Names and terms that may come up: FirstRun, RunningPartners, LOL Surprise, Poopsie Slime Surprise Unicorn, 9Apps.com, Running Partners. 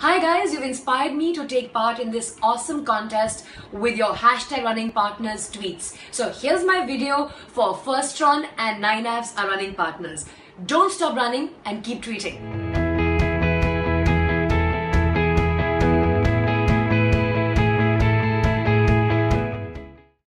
Hi guys, you've inspired me to take part in this awesome contest with your #RunningPartners tweets. So here's my video for First Run and 9Apps.com are running partners. Don't stop running and keep tweeting.